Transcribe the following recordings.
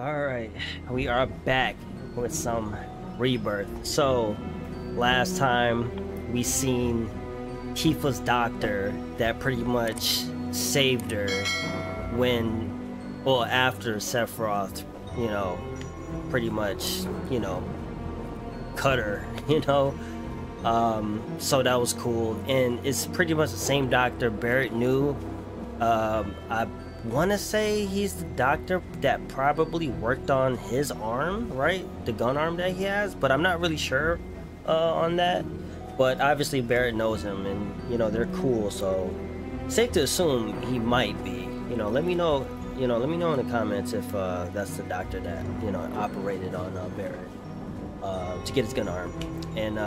Alright, we are back with some Rebirth. So, last time we seen Tifa's doctor that pretty much saved her when, well, after Sephiroth, you know, pretty much, you know, cut her, you know. So that was cool. And it's pretty much the same doctor Barrett knew. I want to say he's the doctor that probably worked on his arm, right? The gun arm that he has, but I'm not really sure on that. But obviously Barrett knows him, and you know they're cool, so safe to assume he might be. You know, let me know. You know, let me know in the comments if that's the doctor that, you know, operated on Barrett to get his gun arm. And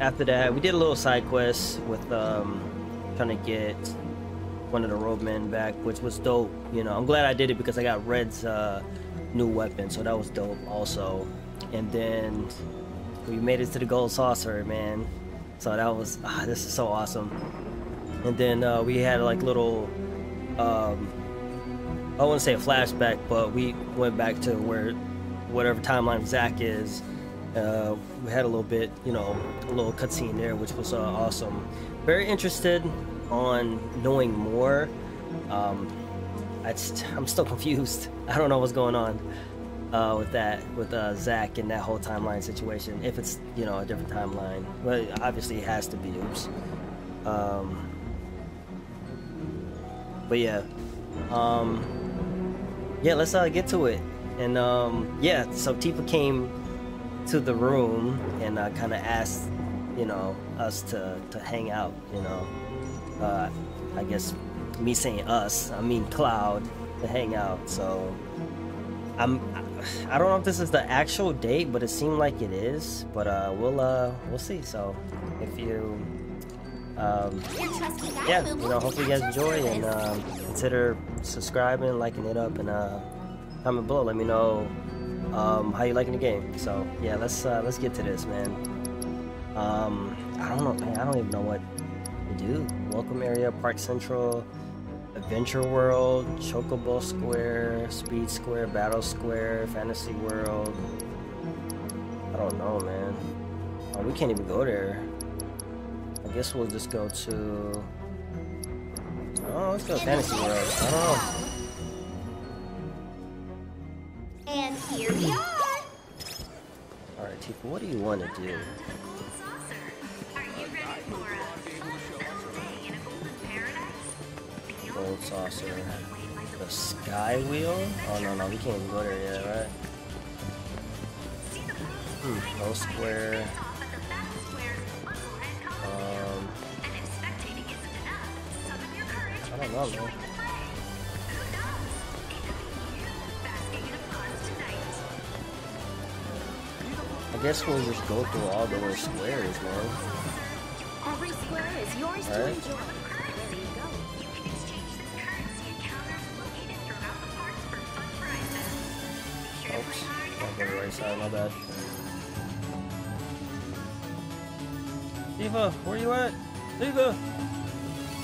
after that, we did a little side quest with trying to get one of the roadmen back, which was dope. You know, I'm glad I did it because I got Red's new weapon, so that was dope also. And then we made it to the Gold Saucer, man, so that was this is so awesome. And then we had like little I wouldn't say a flashback, but we went back to where whatever timeline Zach is. We had a little bit, you know, a little cutscene there, which was awesome. Very interested on knowing more. I'm still confused. I don't know what's going on with that, with Zach and that whole timeline situation, if it's, you know, a different timeline, but obviously it has to be. Oops. But yeah, yeah, let's get to it. And yeah, so Tifa came to the room and kind of asked, you know, us to hang out, you know. I guess me saying us, I mean Cloud, to hang out. So I don't know if this is the actual date, but it seemed like it is. But we'll see. So if you yeah, you know, hopefully you guys enjoy, and consider subscribing, liking it up, and comment below, let me know how you liking the game. So yeah, let's get to this, man. I don't know, man, I don't even know what do. Welcome area, Park Central, Adventure World, Chocobo Square, Speed Square, Battle Square, Fantasy World. I don't know, man. Oh, we can't even go there. I guess we'll just go to, oh, let's go Fantasy World. I don't know. And here we are. All right, Tifa, what do you want to do? Gold Saucer, the Sky Wheel? Oh no, no, we can't even go there yet, right? No square. I don't know, man. I guess we'll just go through all the little squares, man. Every square is yours to enjoy. Oops, I'm on the right side, my bad. Tifa, where you at? Tifa!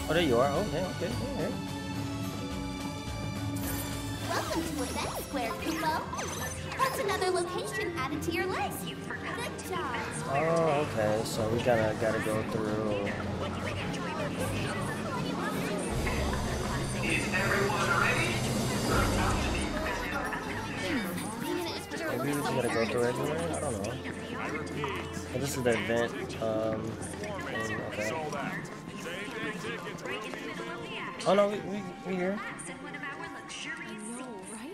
Oh, there you are. Oh, yeah, okay, okay. Welcome to Event Square, Tifa. That's another location added to your list. Good job. Oh, okay, so we gotta go through. Is everyone ready? Maybe we just gotta go through everywhere? I don't know. Oh, this is the event. Okay. Oh no, we here.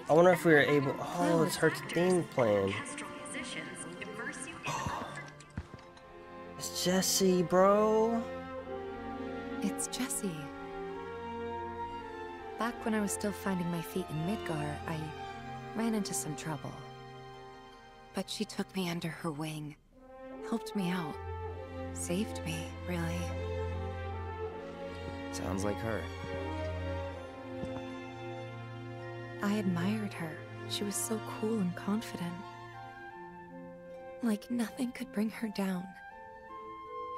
I wonder if we were able. Oh, it's her theme playing. It's Jessie, bro. It's Jessie. Back when I was still finding my feet in Midgar, I ran into some trouble. But she took me under her wing, helped me out, saved me, really. Sounds like her. I admired her. She was so cool and confident. Like nothing could bring her down.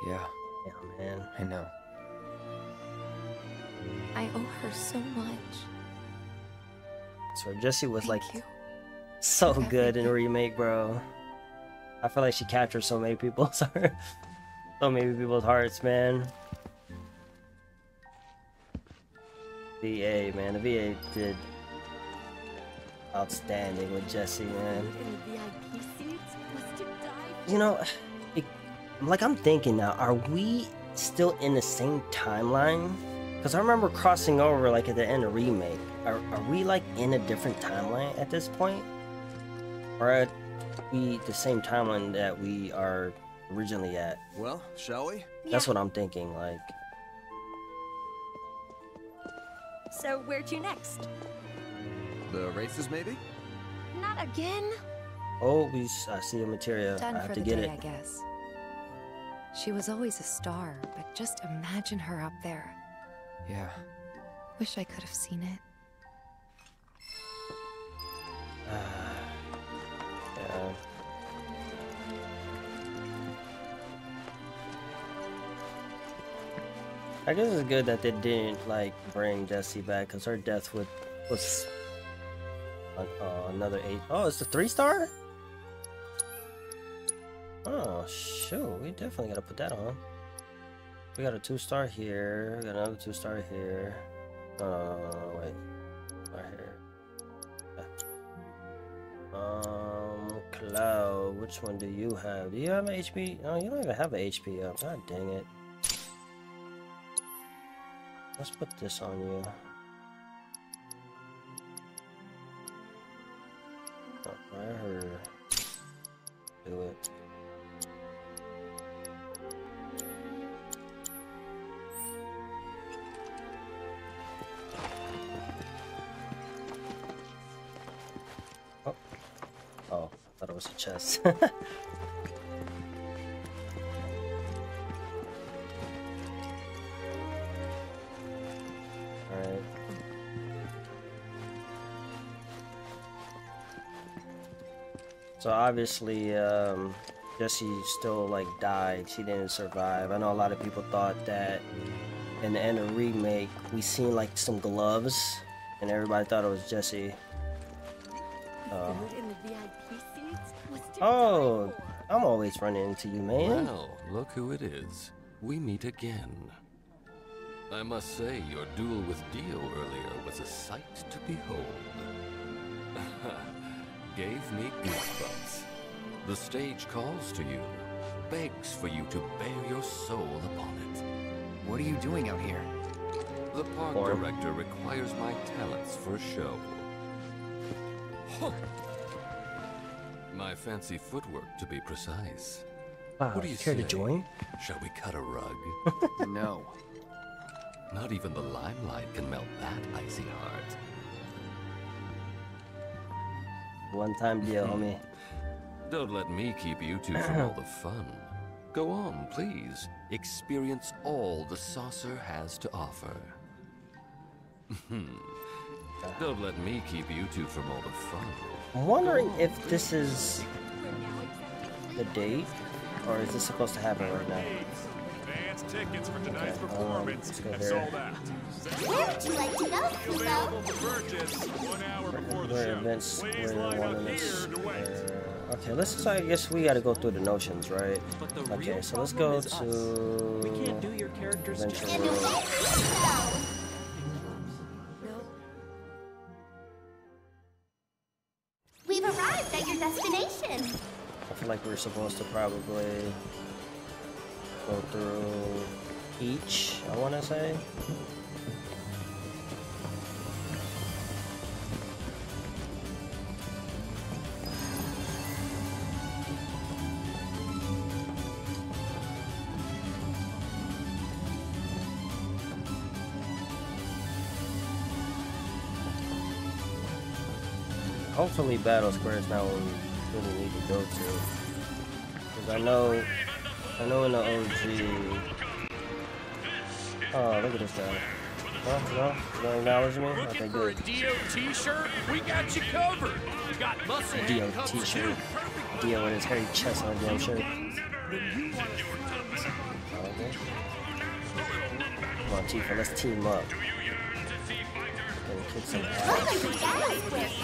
Yeah. Yeah, man. I know. I owe her so much. swear, Jessie was so good in Remake, bro. I feel like she captured so many people's hearts. So many people's hearts, man. VA, man. The VA did outstanding with Jessie, man. You know, I'm thinking now, are we still in the same timeline? Because I remember crossing over, at the end of Remake. Are we, in a different timeline at this point? Or are we the same timeline that we are originally at? Well, shall we? That's what I'm thinking, So, where to next? The races, maybe? Not again. Oh, I see a material. I have to get it. I guess. She was always a star, but just imagine her up there. Yeah. Wish I could have seen it. Yeah. I guess it's good that they didn't bring Jessie back, because her death was another 8. Oh, it's the 3-star. Oh shoot, we definitely gotta put that on. We got a 2-star here. We got another 2-star here. Wait, right here. Cloud, which one do you have? Do you have an HP? No, you don't even have an HP up. God dang it. Let's put this on you. Let her do it. Oh, I thought it was a chest. So obviously, Jessie still died. She didn't survive. I know a lot of people thought that in the end of Remake, we seen some gloves, and everybody thought it was Jessie. Oh, I'm always running into you, man. Well, look who it is. We meet again. I must say, your duel with Dio earlier was a sight to behold. Gave me goosebumps. The stage calls to you, begs for you to bear your soul upon it. What are you doing out here? The park director requires my talents for a show. Huh. My fancy footwork, to be precise. Wow, what do you care to join? Shall we cut a rug? No. Not even the limelight can melt that icy heart. One-time deal, homie. Don't let me keep you two from all the fun. Go on, please. Experience all the saucer has to offer. Don't let me keep you two from all the fun. I'm wondering if this is the date, or is this supposed to happen right now? Advance tickets for tonight's performance have sold out. Where would you like to go, Kubo? For purchase 1 hour before the show. Events, okay, I guess we gotta go through the notions, right? Okay, so let's go to... We can't do your characters justice. We've arrived at your destination. I feel like we're supposed to probably... go through each, I want to say. Hopefully Battle Square is not what we really need to go to, because I know in the OG. Oh, look at this guy. No, don't acknowledge me? Okay, good. Dio t-shirt? We got you covered. Got muscle. Dio t-shirt. Dio with his hairy chest on damn shirt. Okay. Come on, Tifa, let's team up. Kick some ass.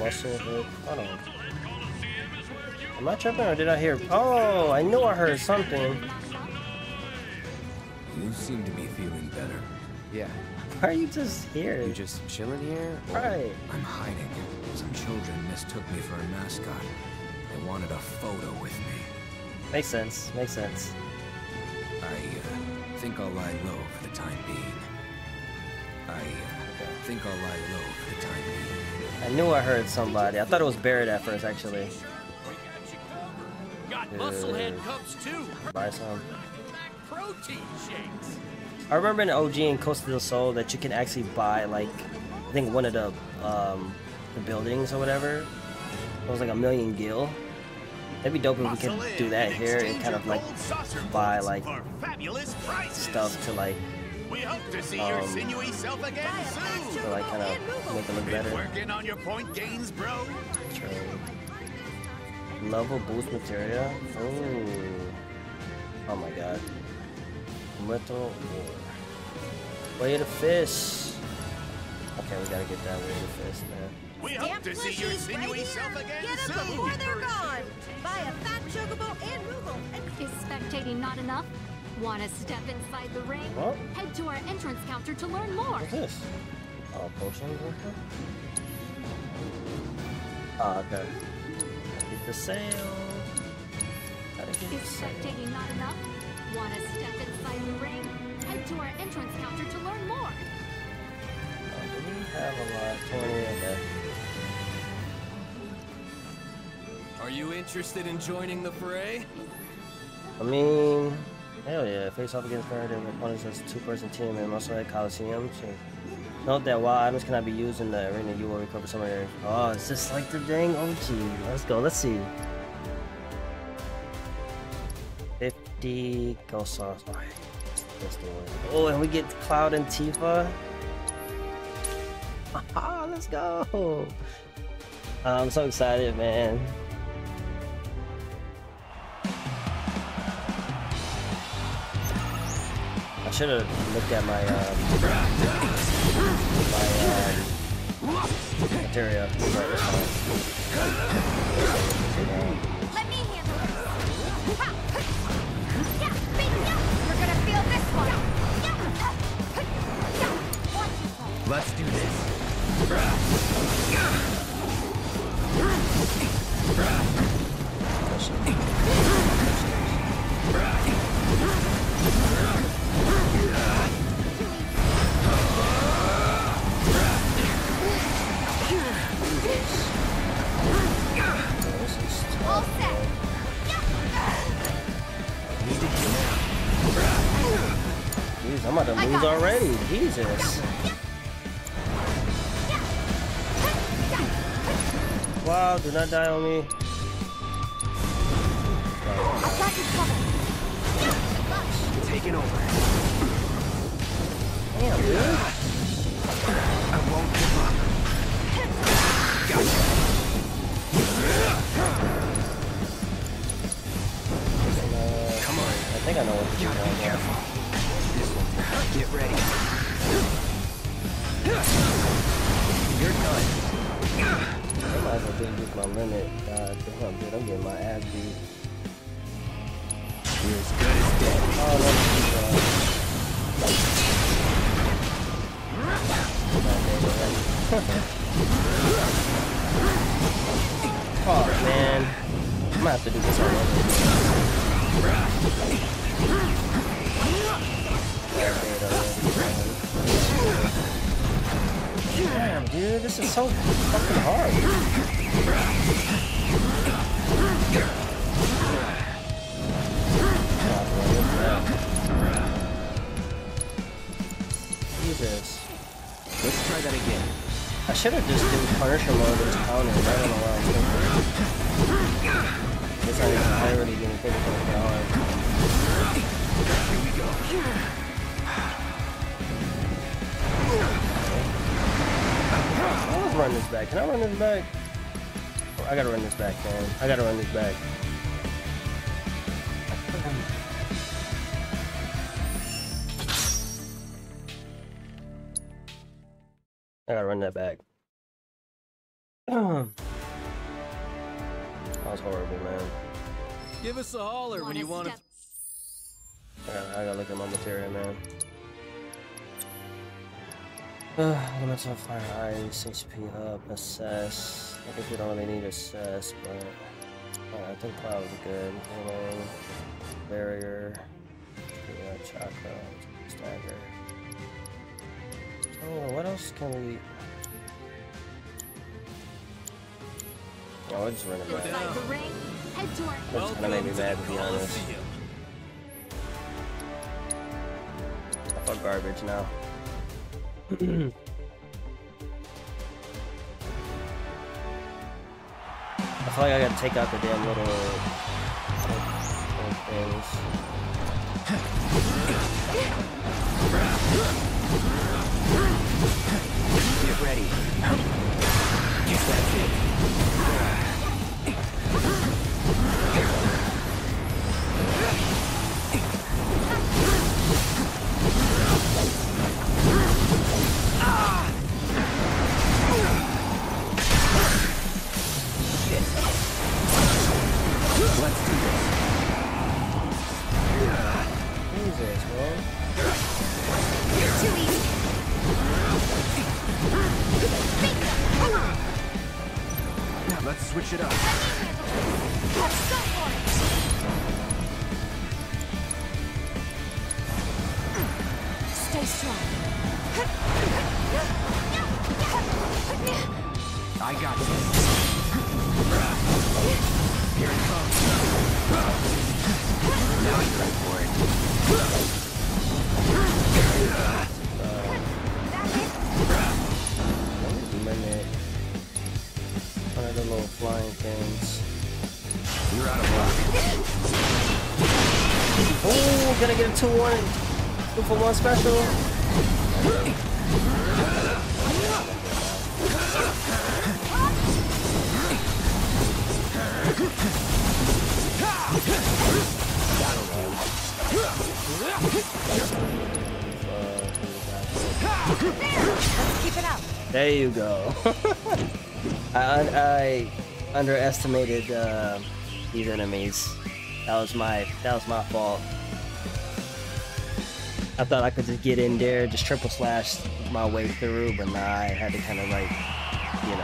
muscle group. I don't know. Am I tripping or did I hear? Oh, I knew I heard something. You seem to be feeling better. Yeah. Why are you just here? You just chilling here? Right. I'm hiding. Some children mistook me for a mascot. They wanted a photo with me. Makes sense. Makes sense. I think I'll lie low for the time being. I knew I heard somebody. I thought it was Barrett at first, actually. Got musclehead cups too. Buy some. Protein shakes. I remember in OG and Coast of the Soul that you can actually buy, like, I think one of the buildings or whatever. It was like 1,000,000 gil. That'd be dope if we could do that here and kind of like buy like stuff to like kind of make it look better. Working on your point gains, bro. Level boost material. Ooh. Oh my god. Metal war. Way to fish. Okay, we gotta get that way to fish, man. We hope to see your sinewy self again soon. Get up before they're gone. Buy a fat chocobo and Rugal. Is spectating not enough? Want to step inside the ring? What? Head to our entrance counter to learn more. What's this? Oh, potions. Ah, okay. Get the sale. Gotta get the sale. Is spectating not enough? Want to step inside the ring? Head to our entrance counter to learn more. Oh, do we have a lot of 20 in there? Are you interested in joining the fray? I mean, hell yeah, face off against Barrett and opponents as a two-person team in Musclehead Coliseum. So note that while items cannot be used in the arena, you will recover some area. Oh, it's just like the dang OG. Let's go, let's see. 50 Gold Saucer. Alright, that's the one. Oh, and we get Cloud and Tifa. Haha, let's go! I'm so excited, man. I should have looked at my material. Let me handle this. Yeah, you're gonna feel this one. Let's do this. All set. Jeez, I'm about to lose already. Jesus. Wow, do not die on me. I got you covered. Taking over. Damn, dude. I won't give up. Gotcha. I think I know what to do. Gotta be careful. This one. Get ready. You're done. I might as well didn't use my limit. God damn, dude, I'm getting my ass beat. You're as good as dead. Oh, that's too bad. Oh, man. I'm gonna have to do this all over. Damn, dude, this is so fucking hard. Jesus. Let's try that again. I should have just done Punisher mode and pounded right on the line. I already getting paid for the hour. Here we go. I'll run this back. Can I run this back? Oh, I gotta run this back, man. I gotta run this back. I gotta run that back. That was horrible, man. Give us a holler when you want to. I gotta look at my material, man. Limits on fire, ice, HP up, SS. I think we don't really need SS, but I think Cloud was good. Barrier, chakra, stagger. Oh, what else can we? Oh, I just run it back. That's gonna make me mad, to be honest. I fuck garbage now. I feel like I gotta take out the damn little things. Get ready. Get that shit. Two for one special. Keep it up. There you go. I underestimated these enemies. That was my fault. I thought I could just get in there, just triple slash my way through, but nah, I had to kind of like, you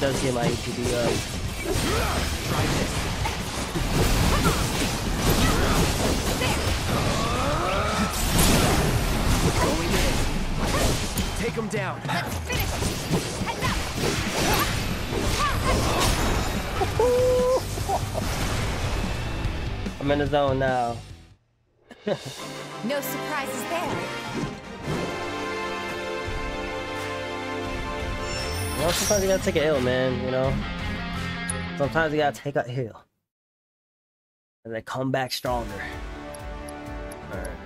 does get my HP up. Try this. Going in. Take him down. Let's finish him. Head up. I'm in the zone now. No surprises there. Well, sometimes you gotta take an L, man, you know? Sometimes you gotta take a hill. And then come back stronger. Alright.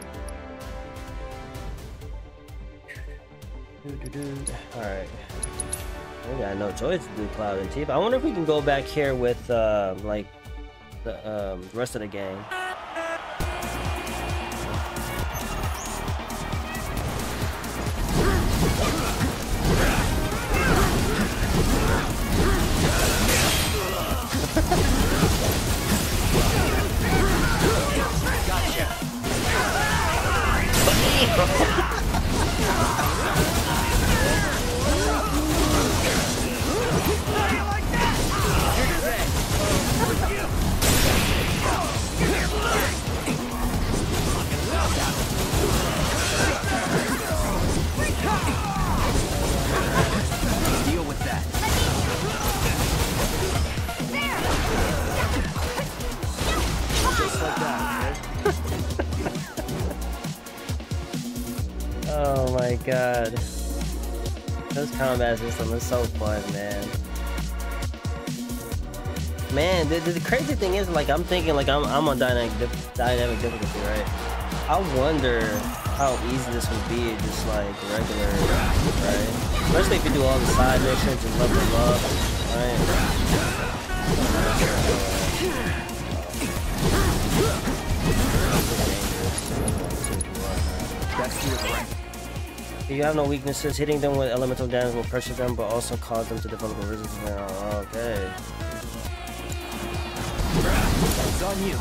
Alright. We got no choice to do Cloud and Tifa. I wonder if we can go back here with, like, the rest of the gang. God, those combat systems are so fun, man. Man, the crazy thing is, like, I'm thinking, like, I'm on dynamic difficulty, right? I wonder how easy this would be, just like regular, right? Especially if you do all the side missions and level them up, right? If you have no weaknesses, hitting them with elemental damage will pressure them, but also cause them to develop a resistance. Okay. It's on you.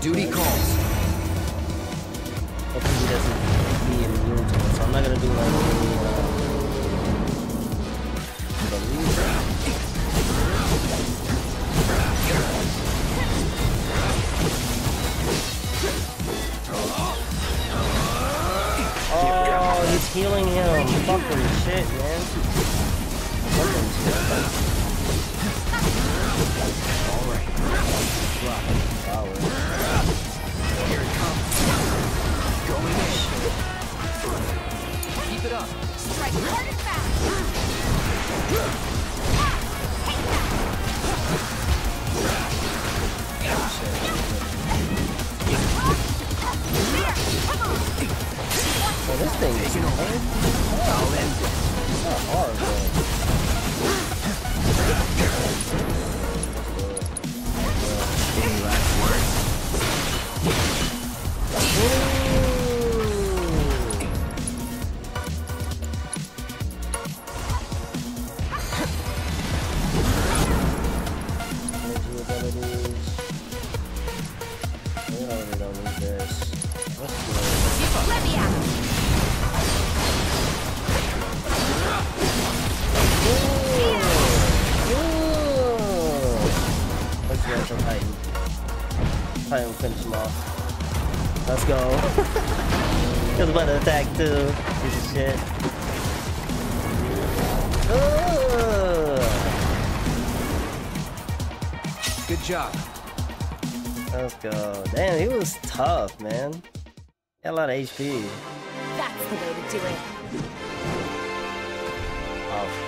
Duty calls. Hopefully he doesn't be immune to it, so I'm not gonna do like any oh, he's healing him. Fucking shit, man. Let me out. finish him off. Let's go. He was about to attack too. Piece of shit. Good job. Let's go. Damn, he was tough, man. He had a lot of HP. That's the way to do it. Oh.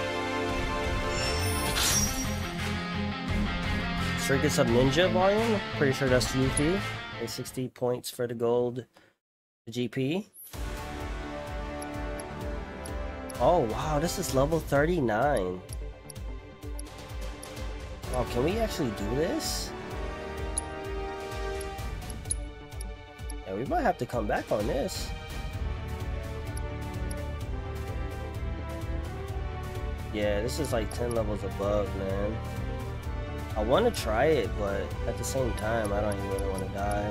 Circuits of Ninja volume. Pretty sure that's GP. And 60 points for the gold GP. Oh wow, this is level 39. Wow, can we actually do this? Yeah, we might have to come back on this. Yeah, this is like 10 levels above, man. I want to try it, but at the same time, I don't even really want to die.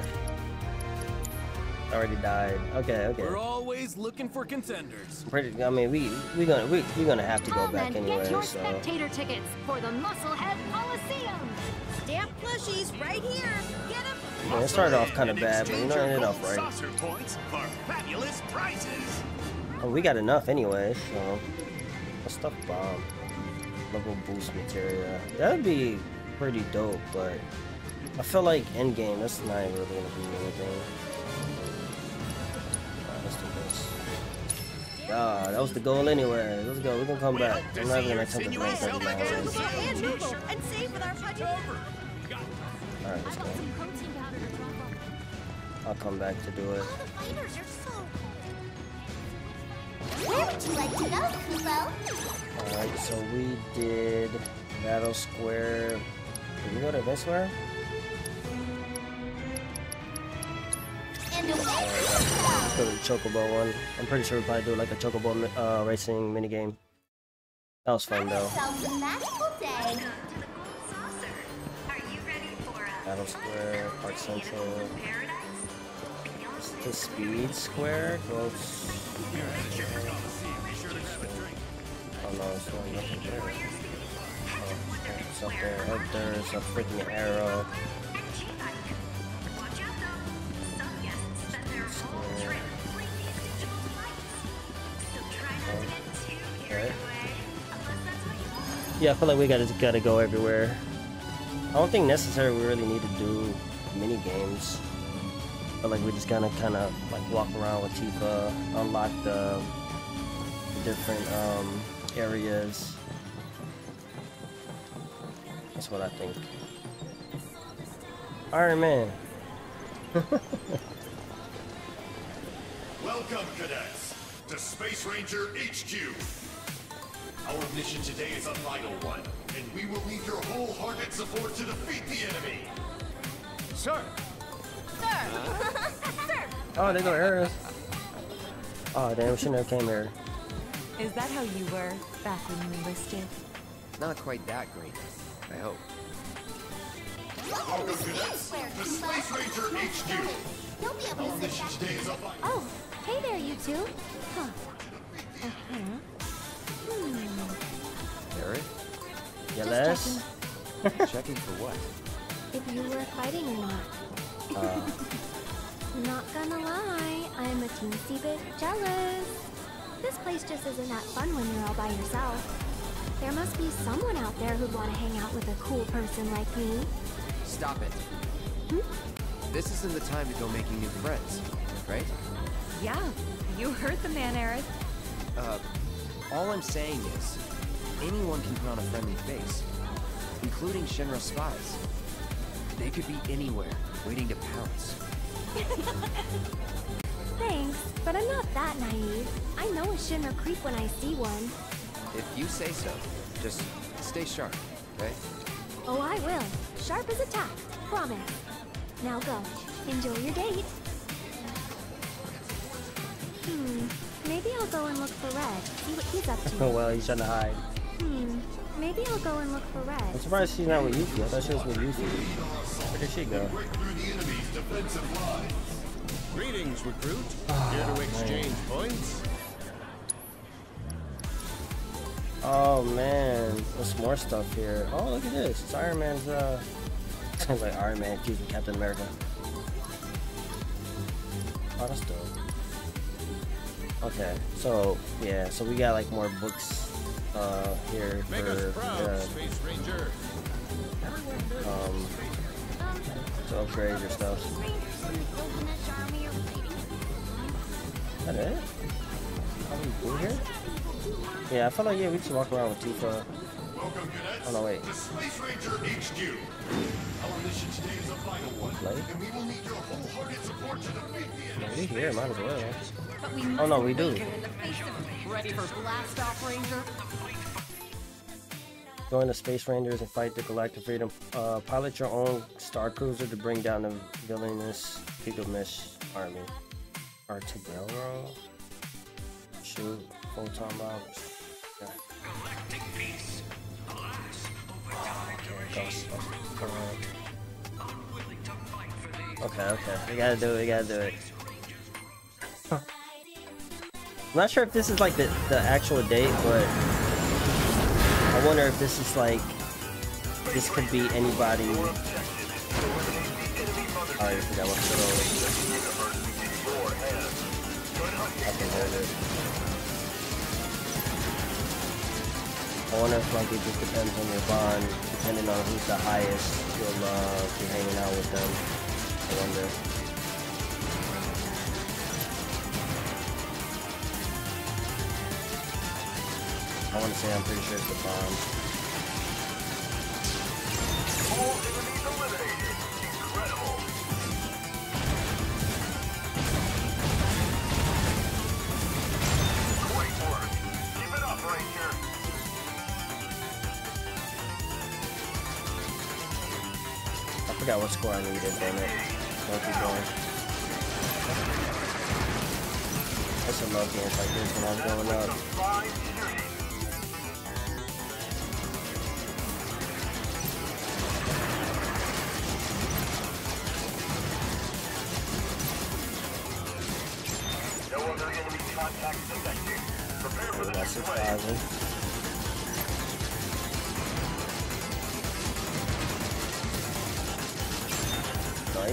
I already died. Okay, okay. We're always looking for contenders. Pretty. I mean, we're gonna have to go back anyway. Get your spectator tickets for the Musclehead Coliseum. Stamp plushies right here. Get them. Yeah, it started off kind of bad, but you know, it ended up right. Oh, we got enough anyway, so. A stuff bomb, level boost material. That'd be pretty dope, but I feel like end game. That's not really gonna be anything. Alright, let's do this. Ah, that was the goal anyway. Let's go. We're gonna come back. I'm not even gonna attempt to break something down. Alright, let's go. I'll come back to do it. Where would you like to go, Kubo? Alright, so we did Battle Square. Did we go to this square? And away let's go to the Chocobo one. I'm pretty sure we probably do like a Chocobo racing minigame. That was fun though. Battle Square, Park Central. The Speed Square? Gold... Oh no, it's going nothing there. Oh, it's up there. Up there is a freaking arrow. Square. Oh. Okay. Yeah, I feel like we gotta go everywhere. I don't think necessarily we really need to do mini games. Like we're just gonna kind of like walk around with Tifa, unlock the different areas. That's what I think. Iron Man. Welcome, cadets, to Space Ranger HQ. Our mission today is a vital one, and we will need your wholehearted support to defeat the enemy. Sir. Oh, they go Aerith. Oh, damn, we shouldn't have came here. Is that how you were back when you enlisted? Not quite that great, I hope. Welcome to the Space Ranger HQ. You'll be able to sit back. Oh, hey there, you two. Huh. Aerith? Yes. Checking for what? If you were fighting or not. Not gonna lie, I'm a teensy bit jealous. This place just isn't that fun when you're all by yourself. There must be someone out there who'd want to hang out with a cool person like me. Stop it. Hmm? This isn't the time to go making new friends, right? Yeah, you heard the man, Aerith. All I'm saying is, anyone can put on a friendly face, including Shinra spies. They could be anywhere, waiting to pounce. Thanks, but I'm not that naive. I know a Shinra creep when I see one. If you say so, just stay sharp, right? Oh, I will. Sharp as a tack, promise. Now go. Enjoy your date. Maybe I'll go and look for Red. See what he's up to. Oh well, he's trying to hide. Maybe I'll go and look for Red. I'm surprised she's not with Yuki. I thought she was with Yuki. Where did she go? Greetings, recruit. Here to exchange points. Oh man, there's more stuff here. Oh look at this. It's Iron Man's sounds like Iron Man accusing Captain America. Oh, that's dope. Okay, so yeah, so we got like more books here for Space Ranger. To upgrade your stuff. Is that it? Are we cool here? Yeah, I feel like we should walk around with Tifa. Welcome, cadets. Oh no, wait. The Space Ranger HQ. Our mission today is a vital one, and we will need your wholehearted support to defeat the enemy. Here, might as well. But we must ready for blast off, Ranger. Join the Space Rangers and fight the Galactic Freedom. Pilot your own Star Cruiser to bring down the villainous Gigamish army. R2 Railroad. Shoot, full time out. Yeah. Galactic peace. Alas, over time, unwilling to fight for these. Okay. We gotta do it. Huh. I'm not sure if this is like the actual date, but I wonder if this is like, this could be anybody. I already forgot what I can hold it. I wonder if like it just depends on your bond, depending on who's the highest you'll love, if you're hanging out with them. I wonder. I want to say I'm pretty sure it's the bomb. All enemies eliminated! Incredible! Great work! Give it up, Ranger! I forgot what score I needed, damn it. Don't keep going. I used to love games like this when I was growing up.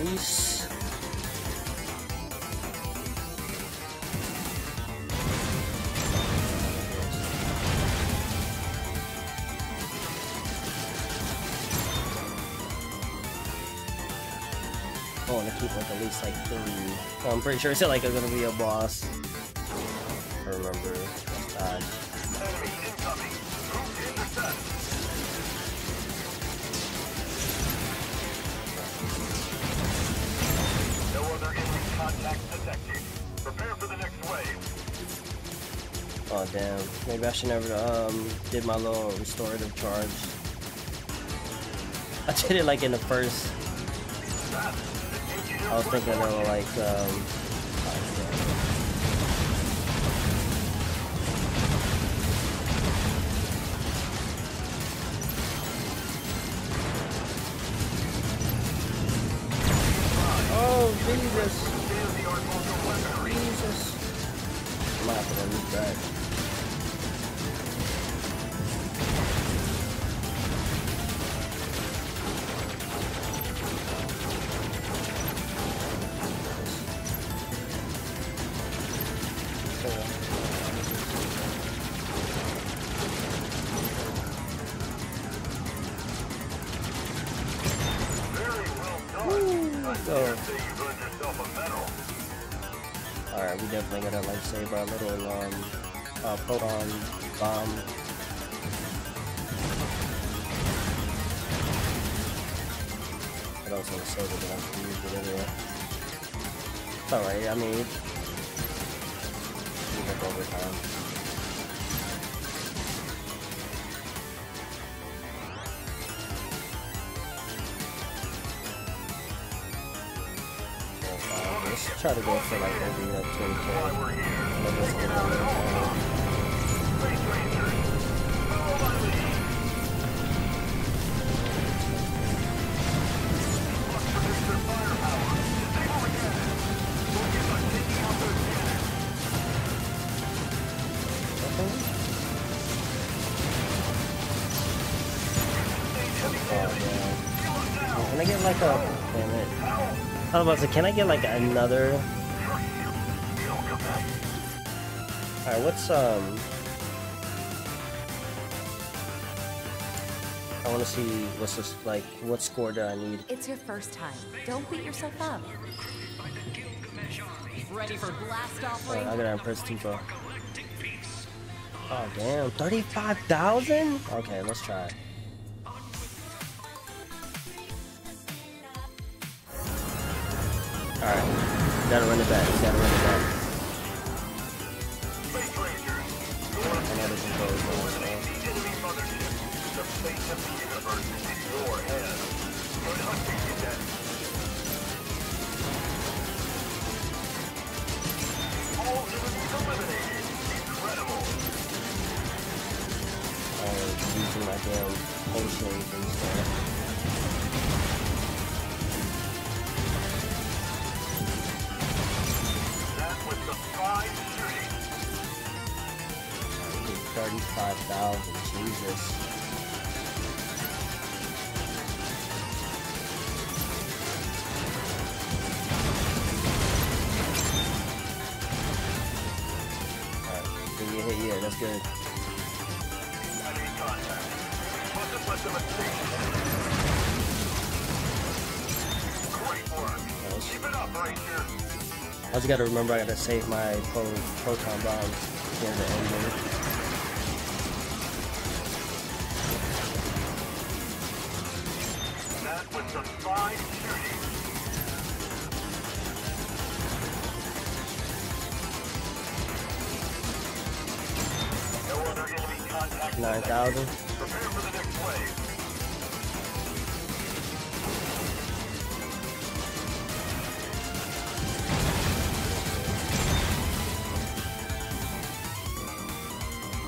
Nice. I want to keep like at least like 3. Oh, I'm pretty sure it's like it's gonna be a boss. I remember. Enemy incoming. Group intercept. No other enemy contacts detected. Prepare for the next wave. Oh damn. Maybe I should never did my little restorative charge. I did it like in the first. I was thinking of like Jesus. I'm gonna have to run this back. Proton bomb. I don't want to save it, but I'm going to use it anyway. It's alright, I mean, we have overtime. Let's try to go for like every 20k. Can I get like another Alright, what's, I want to see what's this, like, what score do I need? It's your first time. Don't beat yourself up. Ready for blast off. Oh, I gotta impress Tifa. Oh, damn. 35,000? Okay, let's try it. Alright. Gotta run it back. Gotta run it back. I know this is going forward, man. The fate of the universe is in your hands. You're not taking that. All humans eliminated. Incredible. I'm using my damn potion instead. Jesus. Alright, did you hit here? That's good. Great work. Keep it up, Ranger. I just gotta remember I gotta save my proton bombs for the ending. Prepare for the next wave.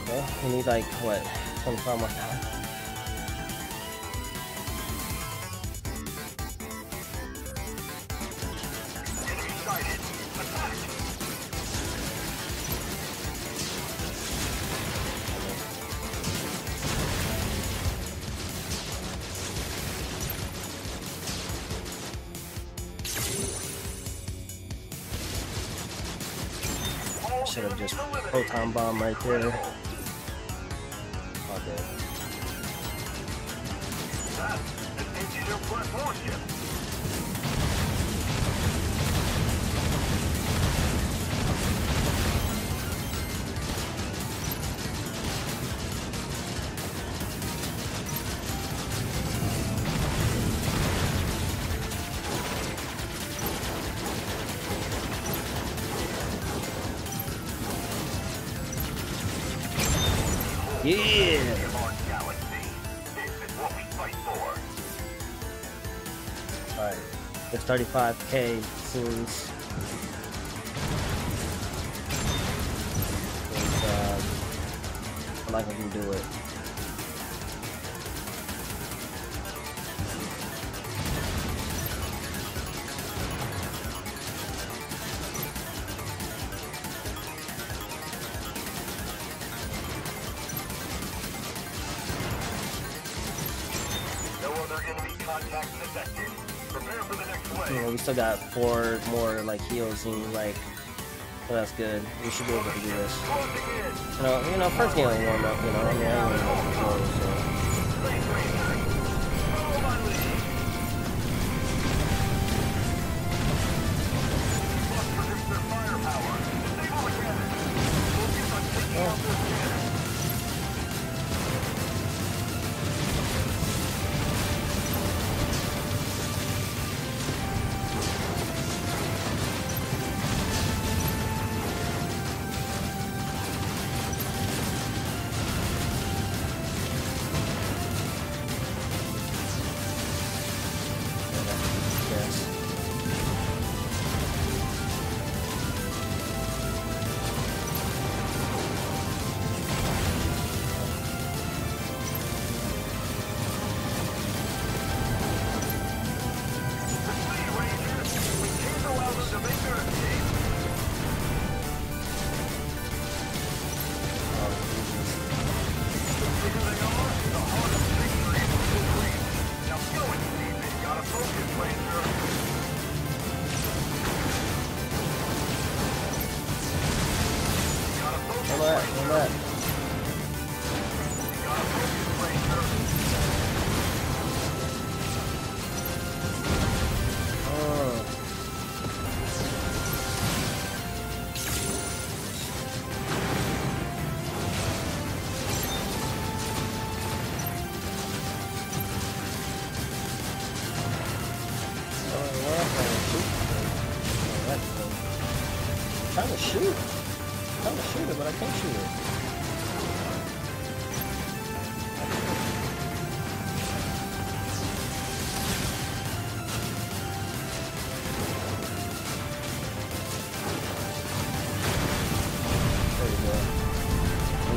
Well, we need like what, 25 more times? Should have just proton bomb right there. Okay. Yeah! Alright, the 35K seems... I like I can do it. Still got 4 more like heals and like, well, that's good. We should be able to do this. You know, first game ain't warm up. You know, I mean, I don't know. and left.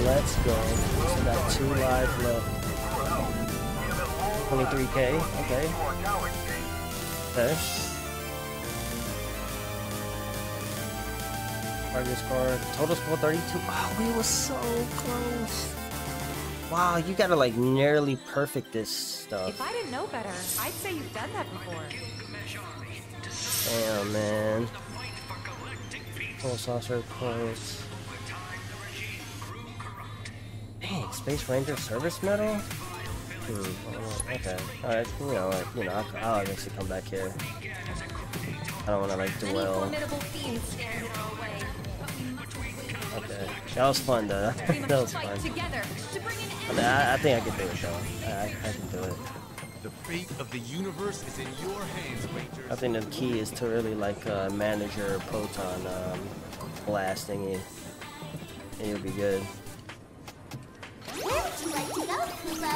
Let's go. So got 2 lives left. 23k. Okay. Okay. Target score. Total score 32. Oh, we were so close. Wow, you gotta like nearly perfect this stuff. If I didn't know better, I'd say you've done that before. Damn, man. Gold Saucer points. Space Ranger Service Medal? Okay. Alright, I'll obviously come back here. I don't wanna like dwell. Okay. That was fun though. That was fun. I mean, I think I can do it though. I can do it. The fate of the universe is in your hands, Rangers. I think the key is to really like manage your proton blasting it. And you'll be good. Would you like to go, Kulo?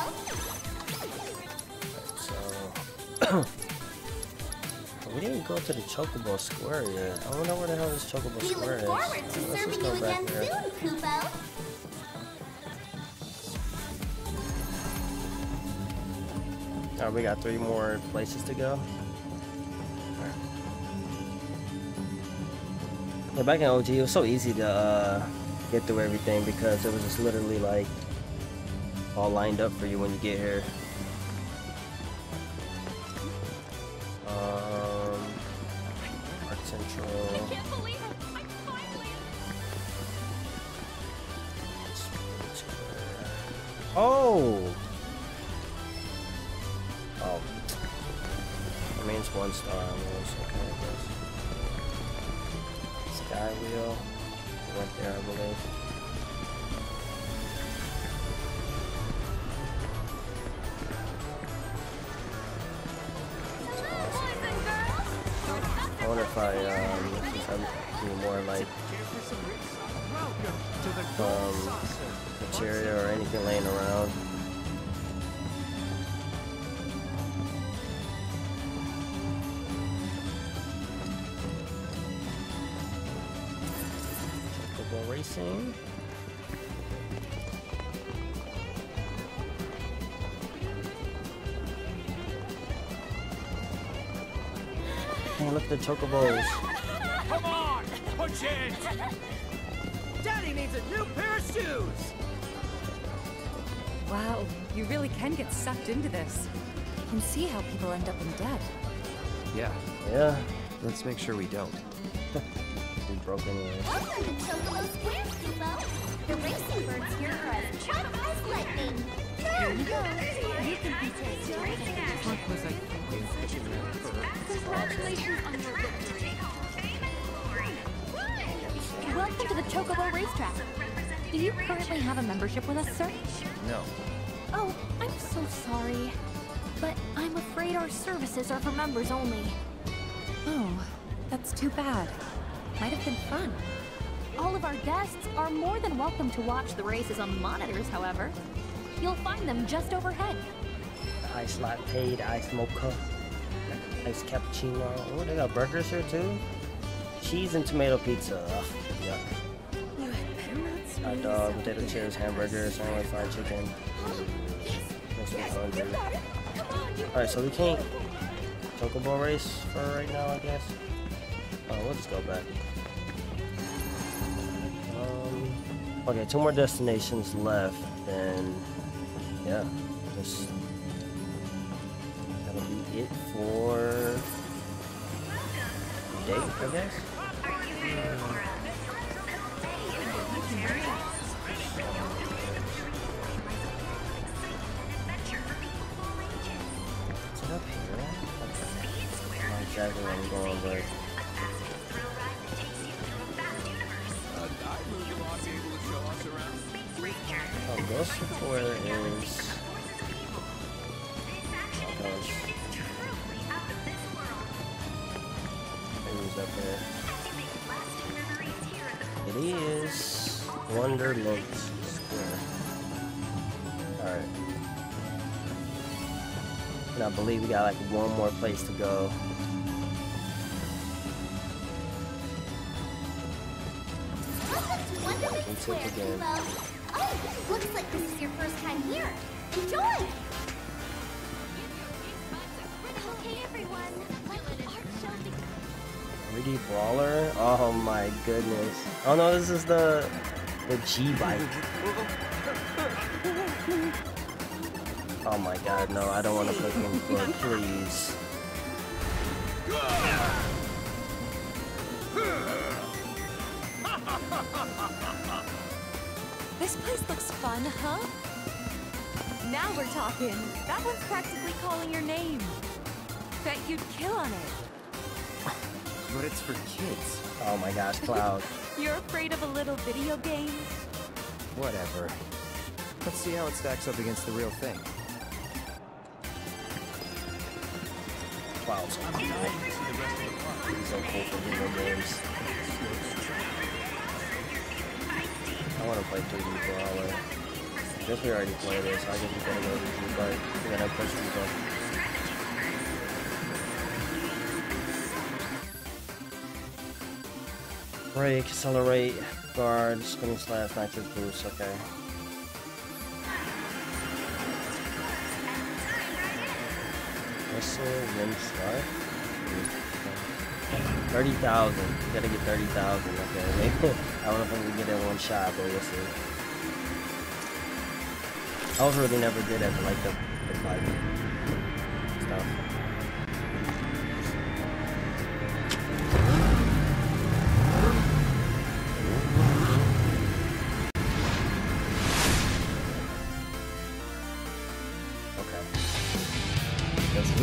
So we didn't go to the Chocobo Square yet. I wonder where the hell this Chocobo Square is. We look forward to serving you again soon, Kulo. Now we got 3 more places to go. Yeah, back in OG, it was so easy to get through everything because it was just literally like all lined up for you when you get here. Art Central. I can't believe it. I finally... Oh! Oh. I mean, it's 1 star. I mean, it's okay, I guess. Skywheel. I went there, I believe. Material or anything laying around. Football racing. Oh, look at the chocobos. Come on, punch it! Daddy needs a new pair of shoes! Wow, you really can get sucked into this. You can see how people end up in debt. Yeah. Yeah. Let's make sure we don't. We broke anyway. Welcome to Chocobo Square, Kubo! The racing birds here are as sharp as lightning! Here we go! You can be taking racing action! What was I thinking? Congratulations on your victory! Welcome to the Chocobo Racetrack. Do you currently have a membership with us, sir? No. Oh, I'm so sorry. But I'm afraid our services are for members only. Oh, that's too bad. Might have been fun. All of our guests are more than welcome to watch the races on monitors, however. You'll find them just overhead. Ice latte, ice mocha, ice cappuccino. Oh, they got burgers here too? Cheese and tomato pizza. Yuck. Hot dog, potato chips, hamburger, sandwich, fried chicken. Alright, so we can't Chocobo race for right now, I guess. Oh, we'll just go back. Okay, 2 more destinations left, and yeah, that'll be it for the day, I guess. exactly where I'm going, but... I'll go to where there is... Oh, that was... It was up there. It is... Wonder Lake Square. Alright. I believe we got like one more place to go. Welcome to Wonderland Square, Evo. Oh, looks like this is your first time here. Enjoy! Okay, everyone. Let's 3D Brawler? Oh my goodness. Oh no, this is the G-Bike. Oh my god, no, I don't want to put him for it, please. This place looks fun, huh? Now we're talking. That one's practically calling your name. Bet you'd kill on it. But it's for kids. Oh my gosh, Cloud. You're afraid of a little video game? Whatever. Let's see how it stacks up against the real thing. Wow, so cool. These are cool for video games. I want to play 3D Brawler. I guess we already played this, so I guess we gotta go to Tifa. We gotta push Tifa. Break, accelerate, guard, spinning slash, active boost, okay. Whistle, rim start. 30,000. You gotta get 30,000. Okay. I don't know if we can get it in one shot, but we'll see. I was really never good at like the fight stuff. I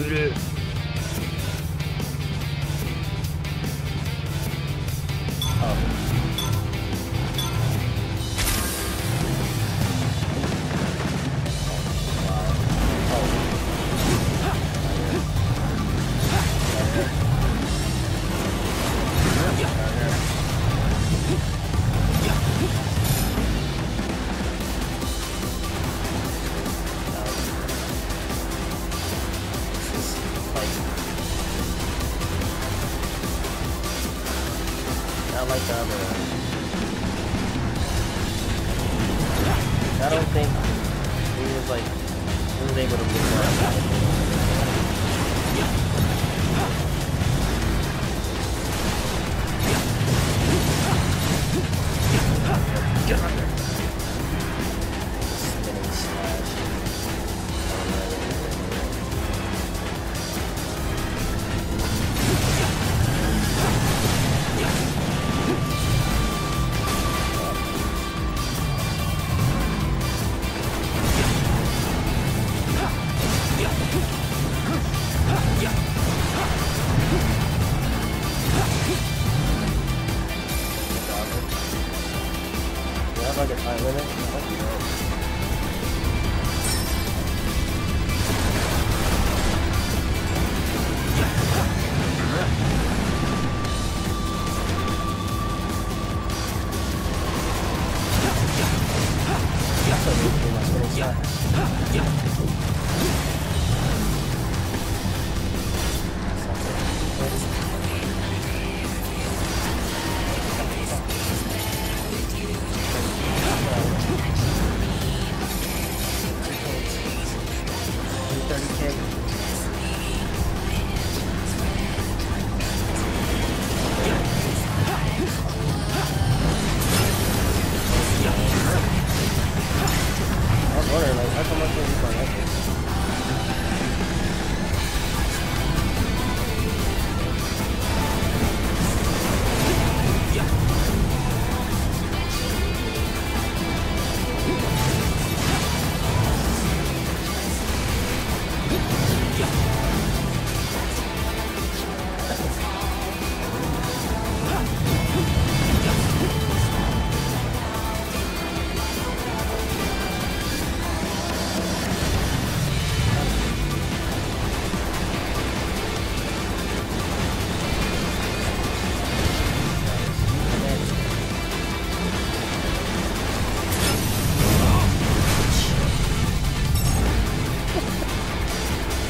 was wondering, like, how come I can't be funny?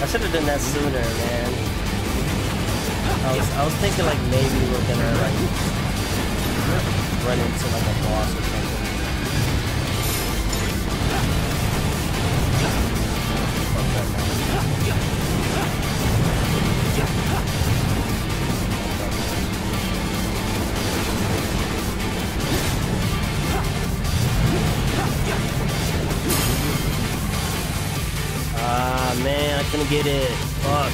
should have done that sooner, man. I was thinking like maybe we're gonna like run into like a boss or something. Fuck that guy. Ah man, I couldn't get it. Fuck.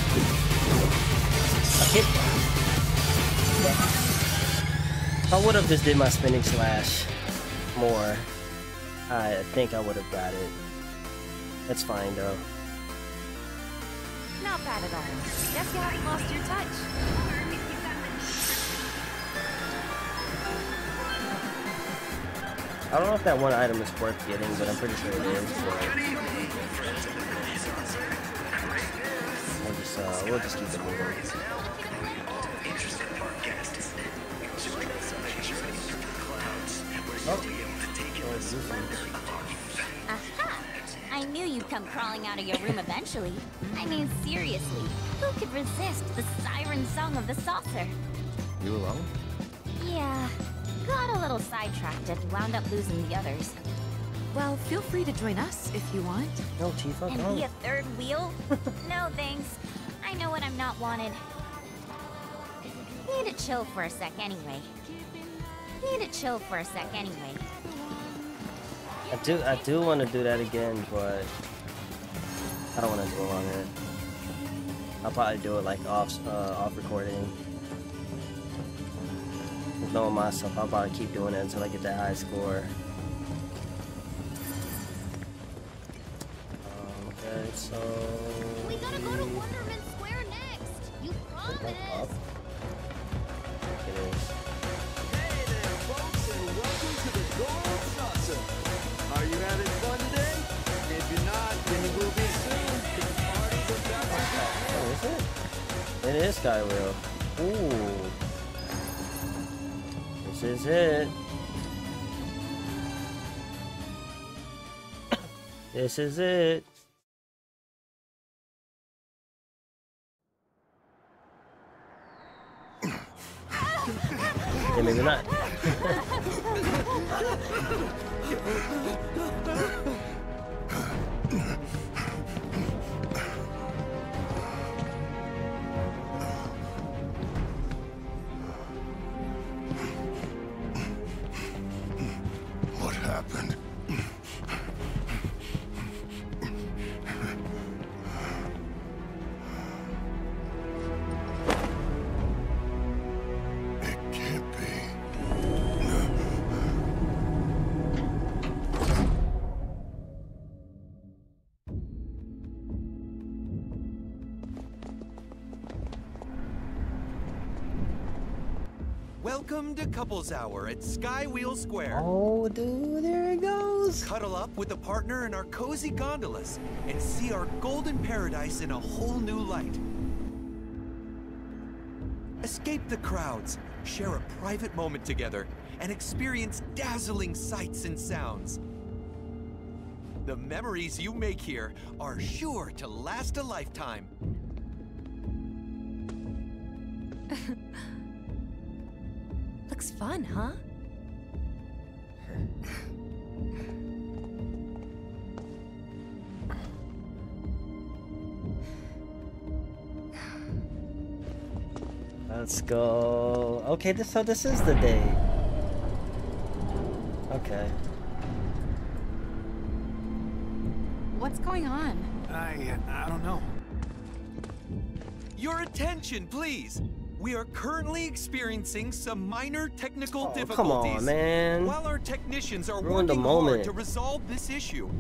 I would have just did my spinning slash more. I think I would have got it. That's fine though. Not bad at all. Guess you haven't lost your touch. I don't know if that one item is worth getting, but I'm pretty sure it is. So we'll just keep it moving. Oh. Aha! I knew you'd come crawling out of your room eventually. I mean, seriously, who could resist the siren song of the saucer? You alone? Yeah, got a little sidetracked and wound up losing the others. Well, feel free to join us if you want. No, Tifa, and be a third wheel? No thanks. I know when I'm not wanted. Need to chill for a sec anyway. I do want to do that again, but I don't want to do it on here. I'll probably do it like off recording. Knowing myself, I'll probably keep doing it until I get that high score. Okay, so we gotta go to Wonderman Square next. You promised. It is Skywheel. Ooh. This is it. This is it. Yeah, maybe not. Welcome to Couples Hour at Skywheel Square. Oh, dude, there it goes. Cuddle up with a partner in our cozy gondolas and see our golden paradise in a whole new light. Escape the crowds, share a private moment together, and experience dazzling sights and sounds. The memories you make here are sure to last a lifetime. Looks fun, huh? Let's go. Okay, so this is the day. Okay. What's going on? I don't know. Your attention, please. We are currently experiencing some minor technical difficulties. Come on, man. While our technicians are working hard to resolve this issue,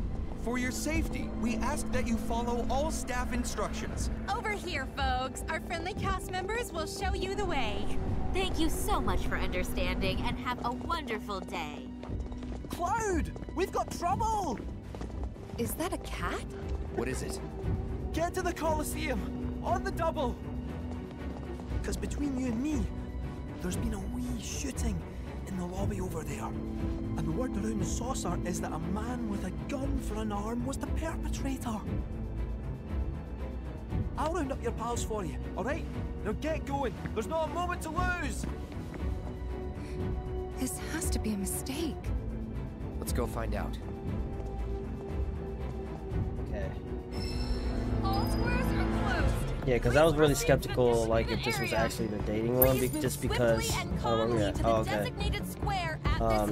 for your safety, we ask that you follow all staff instructions. Over here, folks. Our friendly cast members will show you the way. Thank you so much for understanding and have a wonderful day. Cloud, we've got trouble. Is that a cat? What is it? Get to the Coliseum on the double. Because between you and me, there's been a wee shooting in the lobby over there. And the word around the saucer is that a man with a gun for an arm was the perpetrator. I'll round up your pals for you, alright? Now get going. There's not a moment to lose! This has to be a mistake. Let's go find out. Okay. All squares are closed. Yeah, because I was really skeptical, like, if this was actually the dating one, just because...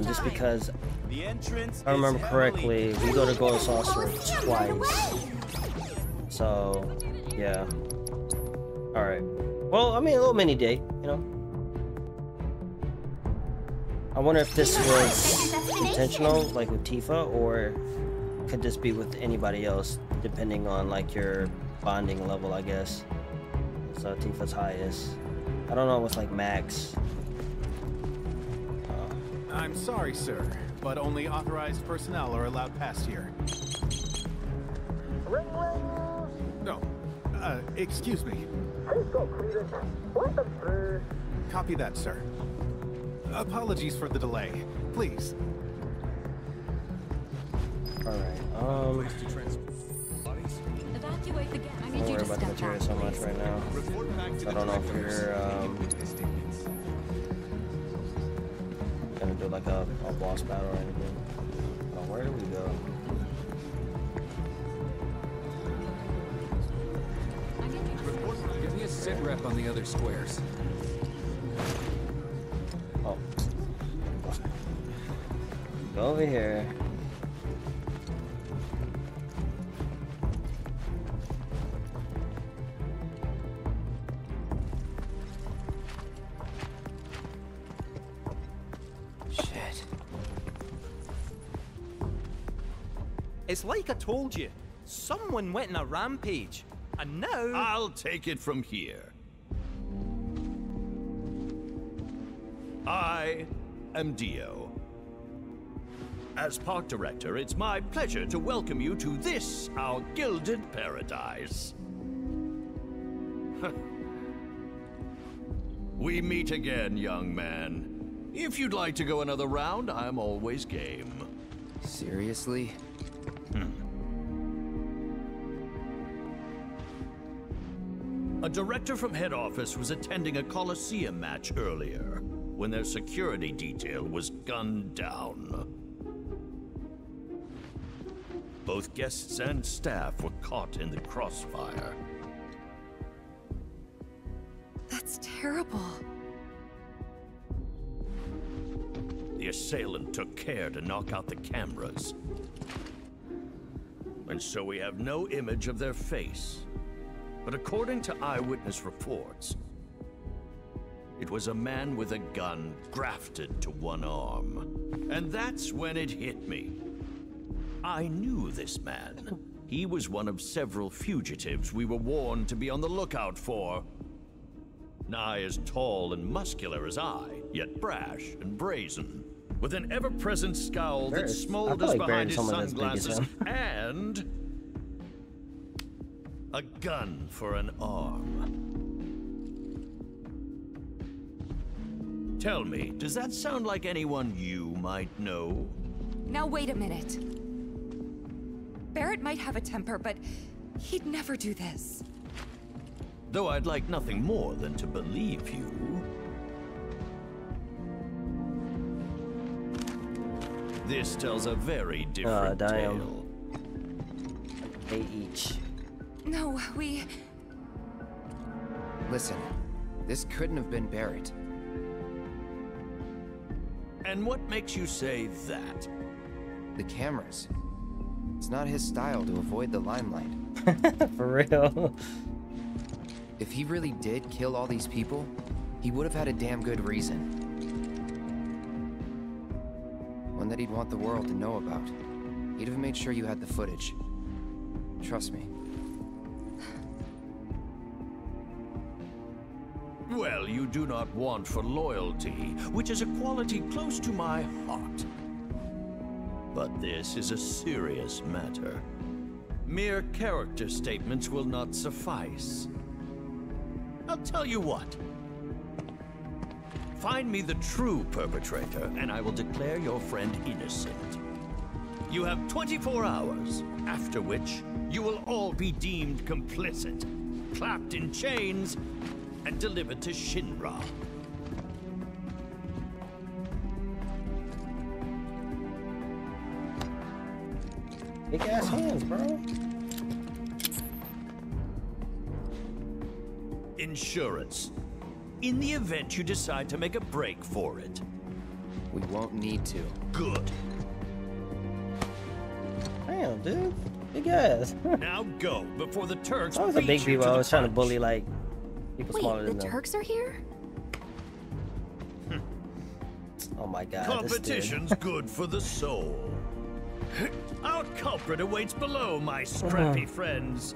Just because... I remember correctly, we go to Gold Saucer twice. So, yeah. Alright. Well, I mean, a little mini date, you know? I wonder if this was intentional, like with Tifa, or could this be with anybody else, depending on, like, your bonding level, I guess. So Tifa's highest. I don't know what's, like, max. I'm sorry, sir, but only authorized personnel are allowed past here. No. Excuse me. Copy that, sir. Apologies for the delay. Please. Alright, evacuate the gap. I need you to step back, please. So much right now. I don't know if you're, gonna do like a boss battle or anything. Oh, where do we go? Give me a sit rep on the other squares. Oh. Go over here. Shit. It's like I told you. Someone went on a rampage. And now... I'll take it from here. I am Dio. As park director, it's my pleasure to welcome you to this, our gilded paradise. We meet again, young man. If you'd like to go another round, I'm always game. Seriously? A director from head office was attending a Coliseum match earlier, when their security detail was gunned down. Both guests and staff were caught in the crossfire. That's terrible. The assailant took care to knock out the cameras. And so we have no image of their face. But according to eyewitness reports, it was a man with a gun grafted to one arm. And that's when it hit me. I knew this man. He was one of several fugitives we were warned to be on the lookout for. Nigh as tall and muscular as I, yet brash and brazen, with an ever-present scowl that smolders behind his sunglasses and a gun for an arm. Tell me, does that sound like anyone you might know? Now wait a minute. Barrett might have a temper, but he'd never do this. Though I'd like nothing more than to believe you. This tells a very different tale. They each. No, we... Listen, this couldn't have been Barrett. And what makes you say that? The cameras. It's not his style to avoid the limelight. For real. If he really did kill all these people, he would have had a damn good reason. One that he'd want the world to know about. He'd have made sure you had the footage. Trust me. Well, you do not want for loyalty, which is a quality close to my heart. But this is a serious matter. Mere character statements will not suffice. I'll tell you what. Find me the true perpetrator, and I will declare your friend innocent. You have 24 hours, after which you will all be deemed complicit. clapped in chains and delivered to Shinra. Big ass hands, bro. Insurance. In the event you decide to make a break for it. We won't need to. Good. Damn, dude. Big ass. Now go before the Turks. That was a big deal. I was trying to bully like people smaller than them. Wait, the Turks are here? Oh my God. Competition's good for the soul. Our culprit awaits below, my scrappy friends.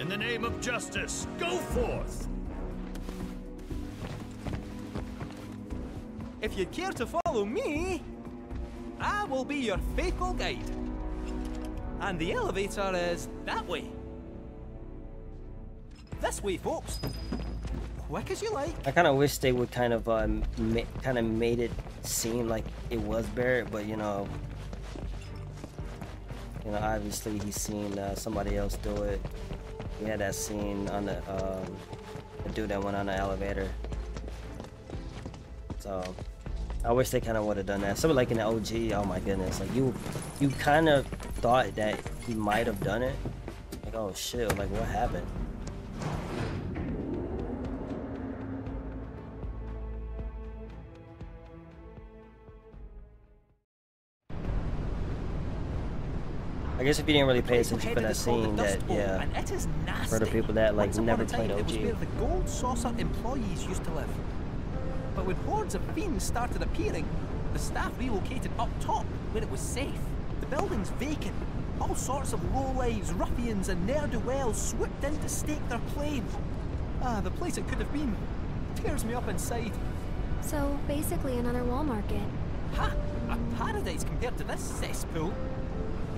In the name of justice, go forth. If you care to follow me, I will be your faithful guide. And the elevator is that way. This way, folks. Quick as you like. I kind of wish they would kind of made it seem like it was Barrett, but you know, obviously he's seen somebody else do it. We had that scene on the dude that went on the elevator. So I wish they kind of would have done that. Something like in the OG, oh my goodness, like you kind of thought that he might have done it. Like, oh shit, like what happened? I guess if you didn't really pay attention for that scene, that yeah, for the people that like never played OG. It was where the Gold Saucer employees used to live. But when hordes of fiends started appearing, the staff relocated up top where it was safe. The building's vacant. All sorts of low-lives, ruffians, and ne'er-do-wells swooped in to stake their claim. Ah, the place it could have been. Tears me up inside. So basically, another wall market. Ha! A paradise compared to this cesspool.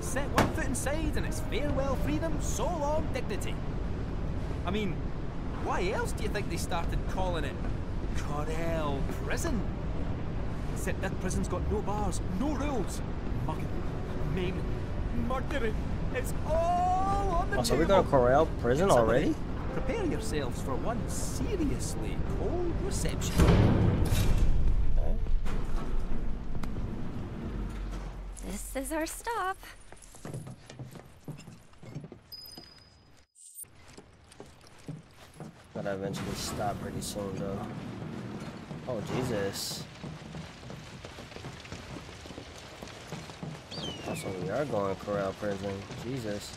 Set one foot inside and it's farewell freedom, so long dignity. I mean, why else do you think they started calling it Corel Prison? Except that prison's got no bars, no rules. Mugging, maiming, murdering, it's all on the table. So we got a Corel Prison already? Prepare yourselves for one seriously cold reception. Okay. This is our stop. Gotta eventually stop pretty soon, though. Oh, Jesus. So we are going Corel Prison. Jesus.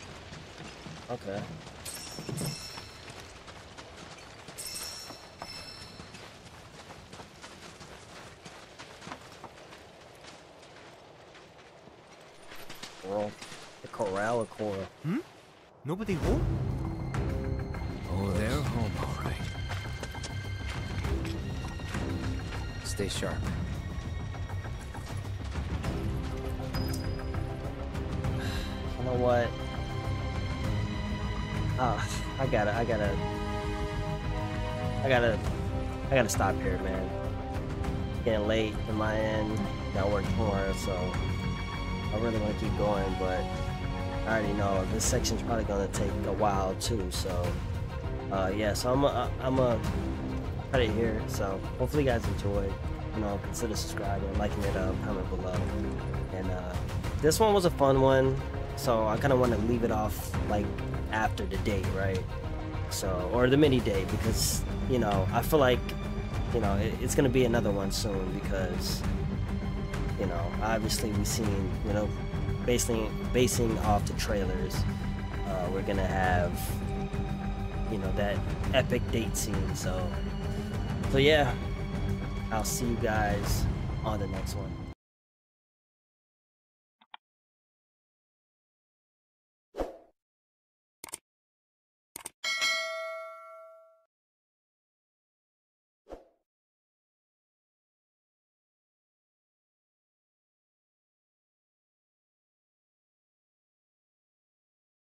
Okay. Coral. The Corel or Coral? Hmm? Nobody home? Oh, they're home, all right. Stay sharp. You know what? Oh, I gotta stop here, man. It's getting late in my end. Got work tomorrow, so I really want to keep going, but I already know this section's probably gonna take a while too, so. Yeah, so I'm cut it here, so hopefully you guys enjoyed, consider subscribing, liking it up, comment below, and this one was a fun one, so I kind of want to leave it off, like, after the day, right, so, or the mini day, because, I feel like, it's going to be another one soon, because, obviously we've seen, basing off the trailers, we're going to have, that epic date scene, so yeah, I'll see you guys on the next one.